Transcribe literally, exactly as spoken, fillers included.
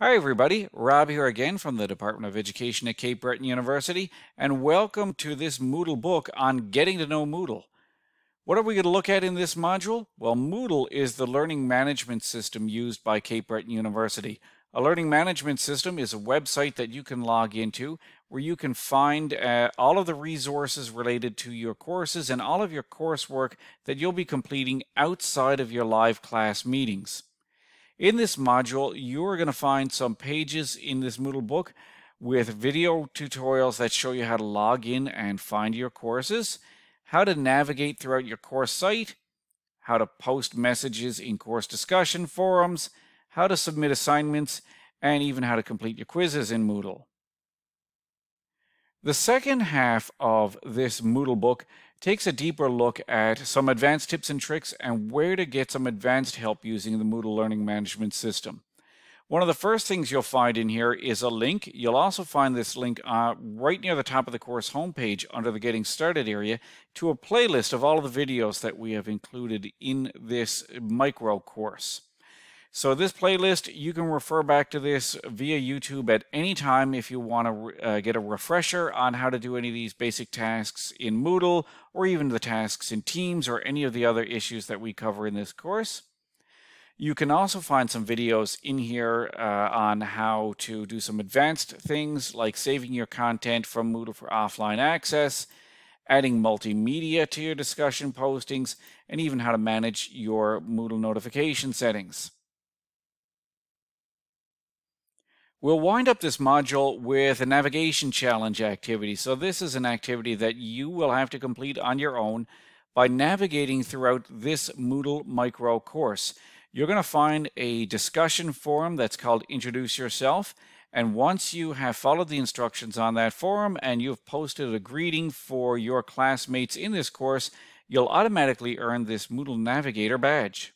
Hi everybody, Rob here again from the Department of Education at Cape Breton University, and welcome to this Moodle book on getting to know Moodle. What are we going to look at in this module? Well, Moodle is the learning management system used by Cape Breton University. A learning management system is a website that you can log into where you can find uh, all of the resources related to your courses and all of your coursework that you'll be completing outside of your live class meetings. In this module, you're going to find some pages in this Moodle book with video tutorials that show you how to log in and find your courses, how to navigate throughout your course site, how to post messages in course discussion forums, how to submit assignments, and even how to complete your quizzes in Moodle. The second half of this Moodle book takes a deeper look at some advanced tips and tricks and where to get some advanced help using the Moodle Learning Management System. One of the first things you'll find in here is a link. You'll also find this link uh, right near the top of the course homepage under the Getting Started area to a playlist of all of the videos that we have included in this micro course. So this playlist, you can refer back to this via YouTube at any time if you want to uh, get a refresher on how to do any of these basic tasks in Moodle, or even the tasks in Teams, or any of the other issues that we cover in this course. You can also find some videos in here uh, on how to do some advanced things like saving your content from Moodle for offline access, adding multimedia to your discussion postings, and even how to manage your Moodle notification settings. We'll wind up this module with a navigation challenge activity. So this is an activity that you will have to complete on your own by navigating throughout this Moodle micro course. You're going to find a discussion forum that's called Introduce Yourself. And once you have followed the instructions on that forum and you've posted a greeting for your classmates in this course, you'll automatically earn this Moodle Navigator badge.